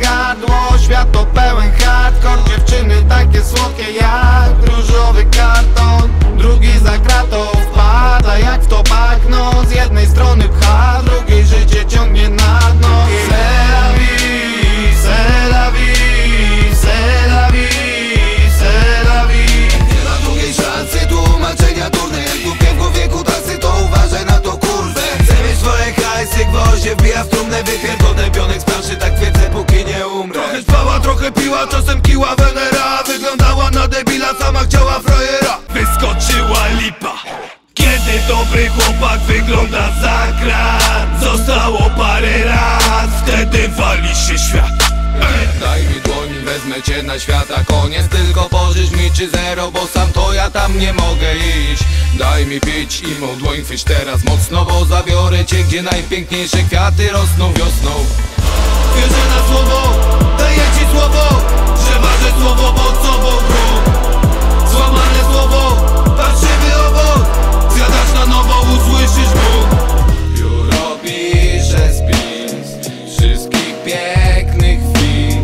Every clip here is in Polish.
gardło. Świat to pełen hardcore, dziewczyny takie słodkie jak różowy karton. Drugi za kratą wpada jak w to bagno. Z jednej strony pcha, drugiej życie ciągnie na dno. C'est la vie, c'est la vie, c'est la vie, c'est la vie. Nie ma drugiej szansy, tłumaczenia durne. Jak głupie w głowie kutasy, to uważaj na to kurwę. Chcę mieć swoje hajsy, gwoździe wbija w trumnę. Wypierdolę pionek z planszy, tak twierdzę, póki nie umrę. Trochę spała, trochę piła, czasem kiła Venera. Wyglądała na debila, sama chciała frajera. Wyskoczyła lipa, kiedy dobry chłopak wygląda za krat. Zostało parę raz, wtedy wali się świat. Daj mi dłoń, wezmę cię na świata koniec. Tylko pożycz mi 3-0, bo sam to ja tam nie mogę iść. Daj mi pić i mą dłoń chwyć teraz mocno, bo zabiorę cię, gdzie najpiękniejsze kwiaty rosną wiosną. Wierzę na słowo, daję ci słowo, że waży słowo pod sobą grób. Złamane słowo, patrzymy obok, zjadasz na nowo, usłyszysz Bóg. Biuro pisze spis wszystkich pięknych chwil.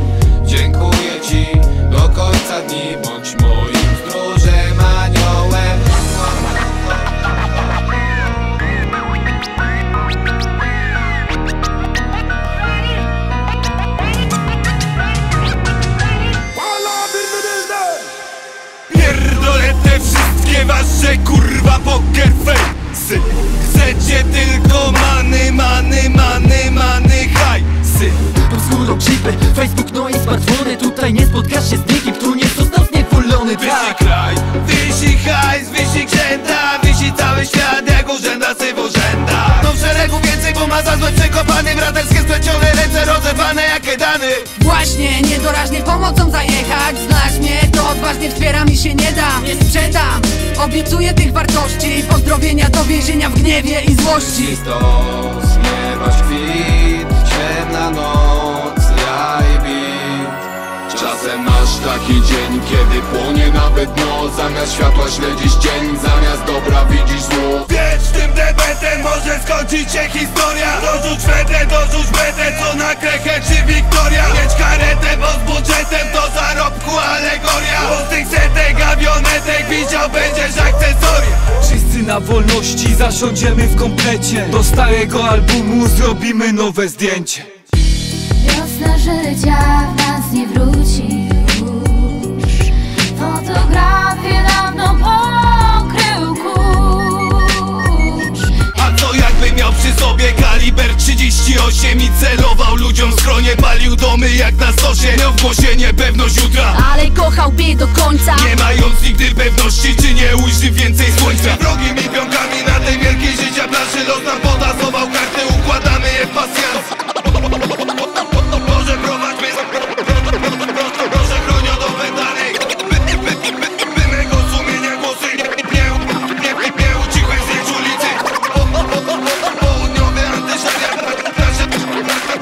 Dziękuję ci do końca dni, bądź moim stróżem, aniołem. Pierdolę te wszystkie wasze kurwa poker fejsy. Chcecie tylko many, many, many, many hajsy. Pod skórą chipy, Facebook, no i smartfony. Tutaj nie spotkasz się z nikim, tu nie został zniewolony. Wisi kraj, wisi hajs, wisi księta, wisi cały świat jak urzęda sy w urzędach. No w szeregu więcej, bo ma za złe przekopany. Braterskie splecione ręce rozewane jakie dany. Właśnie, niedoraźnie pomocą zajechać. Znasz mnie, to odważnie wspiera, mi się nie da. Nie sprzedam, obiecuję tych wartości. Pozdrowienia do więzienia w gniewie i złości. Stos, nieba świt, ciemna noc, ja i bit. Czasem masz taki dzień, kiedy płonie nawet dno. Zamiast światła śledzisz cień, zamiast dobra widzisz zło. Wiecznym debetem może skończyć się historia. Dorzuć betę, co na krechę czy Wiktoria. Mieć karetę, bo z budżetem to zarobku alegoria. Pustych setek, awionetek, widział będziesz akcesoria. Wszyscy na wolności, zasiądziemy w komplecie. Do starego albumu zrobimy nowe zdjęcie. Wiosna życia w nas nie wróci już. Fotografie dawno pokrył kurz. A co jakby miał przy sobie kaliber 38 i celował ludziom w schronie, palił domy jak na stosie, miał w głosie niepewność jutra, ale kochał bieg do końca, nie mając nigdy pewności, czy nie ujrzy więcej słońca. Wrogimi pionkami na tej wielkiej życia plaży los nam podasował karty, układamy je w pasjans. Może prowadź mnie proszę chronioną dalej. By mego sumienia głosy nie ucichłeś z ulicy. Południowy antyszariat,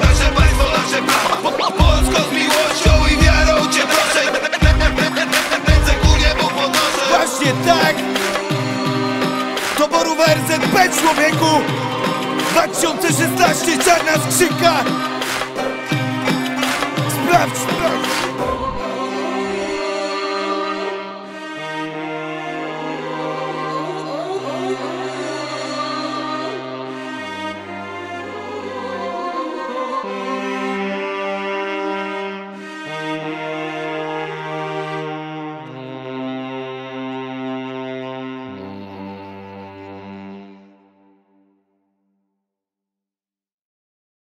nasze państwo, nasze prawo. Polsko z miłością i wiarą cię proszę. Ręce ku niebu podnoszę. Właśnie tak do boru werset B człowieku. 2016 Czarna Skrzynka. Left.